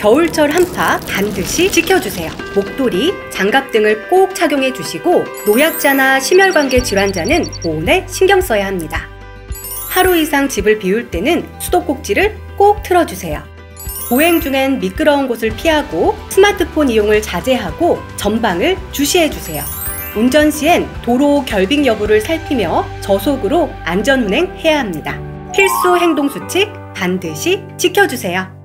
겨울철 한파 반드시 지켜주세요. 목도리, 장갑 등을 꼭 착용해 주시고 노약자나 심혈관계 질환자는 보온에 신경 써야 합니다. 하루 이상 집을 비울 때는 수도꼭지를 꼭 틀어주세요. 보행 중엔 미끄러운 곳을 피하고 스마트폰 이용을 자제하고 전방을 주시해 주세요. 운전 시엔 도로 결빙 여부를 살피며 저속으로 안전운행해야 합니다. 필수 행동수칙 반드시 지켜주세요.